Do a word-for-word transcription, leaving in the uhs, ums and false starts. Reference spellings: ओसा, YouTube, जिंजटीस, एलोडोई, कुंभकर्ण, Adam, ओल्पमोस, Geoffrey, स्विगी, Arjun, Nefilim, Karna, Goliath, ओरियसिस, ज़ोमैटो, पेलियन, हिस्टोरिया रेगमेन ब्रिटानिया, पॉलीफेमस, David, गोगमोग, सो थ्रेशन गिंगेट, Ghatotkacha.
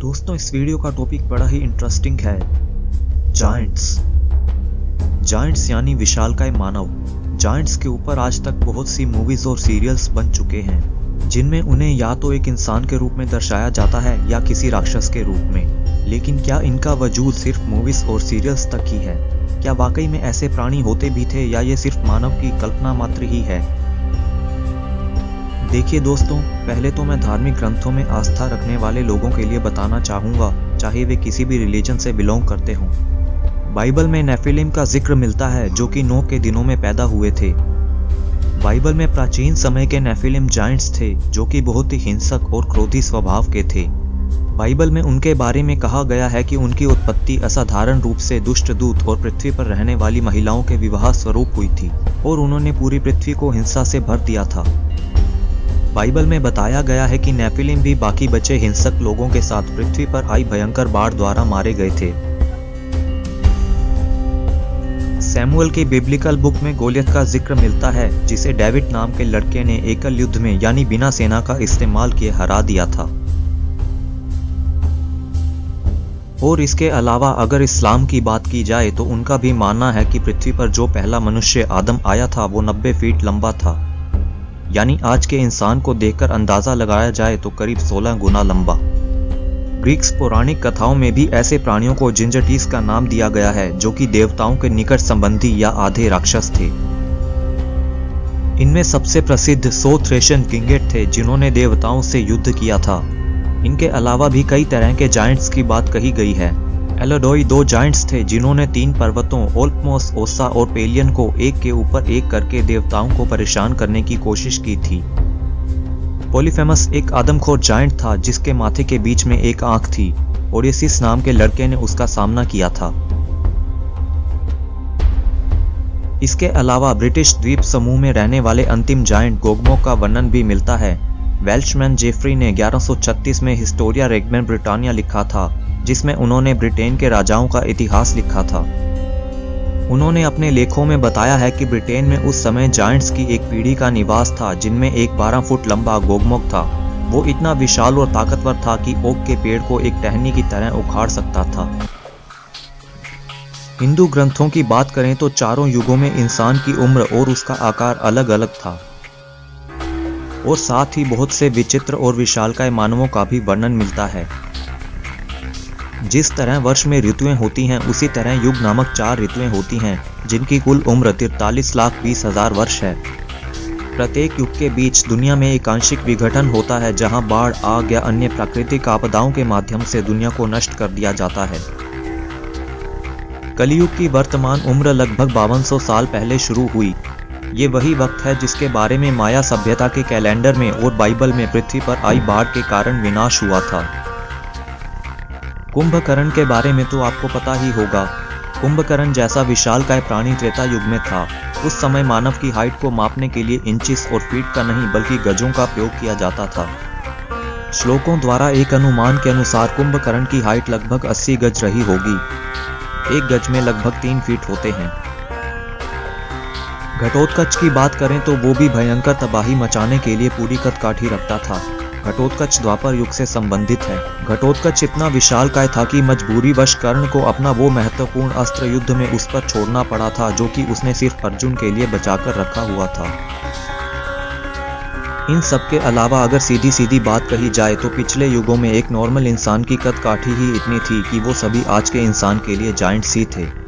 दोस्तों इस वीडियो का टॉपिक बड़ा ही इंटरेस्टिंग है। जायंट्स जायंट्स यानी विशालकाय मानव। जायंट्स के ऊपर आज तक बहुत सी मूवीज और सीरियल्स बन चुके हैं, जिनमें उन्हें या तो एक इंसान के रूप में दर्शाया जाता है या किसी राक्षस के रूप में। लेकिन क्या इनका वजूद सिर्फ मूवीज और सीरियल्स तक ही है? क्या वाकई में ऐसे प्राणी होते भी थे या ये सिर्फ मानव की कल्पना मात्र ही है? देखिए दोस्तों, पहले तो मैं धार्मिक ग्रंथों में आस्था रखने वाले लोगों के लिए बताना चाहूँगा, चाहे वे किसी भी रिलीजन से बिलोंग करते हों। बाइबल में नेफिलिम का जिक्र मिलता है, जो कि नोह के दिनों में पैदा हुए थे। बाइबल में प्राचीन समय के नेफिलिम जायंट्स थे, जो कि बहुत ही हिंसक और क्रोधी स्वभाव के थे। बाइबल में उनके बारे में कहा गया है कि उनकी उत्पत्ति असाधारण रूप से दुष्ट दूत और पृथ्वी पर रहने वाली महिलाओं के विवाह स्वरूप हुई थी, और उन्होंने पूरी पृथ्वी को हिंसा से भर दिया था। बाइबल में बताया गया है कि नेफिलिम भी बाकी बचे हिंसक लोगों के साथ पृथ्वी पर आई भयंकर बाढ़ द्वारा मारे गए थे। सैमुअल की बिब्लिकल बुक में गोलियत का जिक्र मिलता है, जिसे डेविड नाम के लड़के ने एकल युद्ध में यानी बिना सेना का इस्तेमाल किए हरा दिया था। और इसके अलावा अगर इस्लाम की बात की जाए तो उनका भी मानना है कि पृथ्वी पर जो पहला मनुष्य आदम आया था वो नब्बे फीट लंबा था, यानी आज के इंसान को देखकर अंदाजा लगाया जाए तो करीब सोलह गुना लंबा। ग्रीक्स पौराणिक कथाओं में भी ऐसे प्राणियों को जिंजटीस का नाम दिया गया है, जो कि देवताओं के निकट संबंधी या आधे राक्षस थे। इनमें सबसे प्रसिद्ध सो थ्रेशन गिंगेट थे, जिन्होंने देवताओं से युद्ध किया था। इनके अलावा भी कई तरह के जायंट्स की बात कही गई है। एलोडोई दो जायंट्स थे, जिन्होंने तीन पर्वतों ओल्पमोस, ओसा और पेलियन को एक के ऊपर एक करके देवताओं को परेशान करने की कोशिश की थी। पॉलीफेमस एक आदमखोर जायंट था, जिसके माथे के बीच में एक आंख थी, और ओरियसिस नाम के लड़के ने उसका सामना किया था। इसके अलावा ब्रिटिश द्वीप समूह में रहने वाले अंतिम जायंट गोगमोग का वर्णन भी मिलता है। वेल्शमैन जेफरी ने ग्यारह सौ छत्तीस में हिस्टोरिया रेगमेन ब्रिटानिया लिखा था, जिसमें उन्होंने ब्रिटेन के राजाओं का इतिहास लिखा था। उन्होंने अपने लेखों में बताया है कि ब्रिटेन में उस समय जायंट्स की एक पीढ़ी का निवास था, जिनमें एक बारह फुट लंबा गोगमोग था। वो इतना विशाल और ताकतवर था कि ओक के पेड़ को एक टहनी की तरह उखाड़ सकता था। हिंदू ग्रंथों की बात करें तो चारों युगों में इंसान की उम्र और उसका आकार अलग अलग था, और साथ ही बहुत से विचित्र और विशालकाय मानवों का भी वर्णन मिलता है। जिस तरह वर्ष में ऋतुएं होती हैं, उसी तरह युग नामक चार ऋतुएं होती हैं, जिनकी कुल उम्र तिरतालीस लाख बीस हजार वर्ष है। प्रत्येक युग के बीच दुनिया में एक आंशिक विघटन होता है, जहां बाढ़, आग या अन्य प्राकृतिक आपदाओं के माध्यम से दुनिया को नष्ट कर दिया जाता है। कलियुग की वर्तमान उम्र लगभग बावन सौ साल पहले शुरू हुई। ये वही वक्त है जिसके बारे में माया सभ्यता के कैलेंडर में और बाइबल में पृथ्वी पर आई बाढ़ के कारण विनाश हुआ था। कुंभकर्ण के बारे में तो आपको पता ही होगा। कुंभकर्ण जैसा विशालकाय प्राणी त्रेता युग में था। उस समय मानव की हाइट को मापने के लिए इंचिस और फीट का नहीं बल्कि गजों का प्रयोग किया जाता था। श्लोकों द्वारा एक अनुमान के अनुसार कुंभकर्ण की हाइट लगभग अस्सी गज रही होगी। एक गज में लगभग तीन फीट होते हैं। घटोत्कच की बात करें तो वो भी भयंकर तबाही मचाने के लिए पूरी कदकाठी रखता था। घटोत्कच द्वापर युग से संबंधित है। घटोत्कच इतना विशालकाय था कि मजबूरीवश कर्ण को अपना वो महत्वपूर्ण अस्त्र युद्ध में उस पर छोड़ना पड़ा था, जो कि उसने सिर्फ अर्जुन के लिए बचाकर रखा हुआ था। इन सब के अलावा अगर सीधी सीधी बात कही जाए तो पिछले युगों में एक नॉर्मल इंसान की कदकाठी ही इतनी थी कि वो सभी आज के इंसान के लिए जायंट्स ही थे।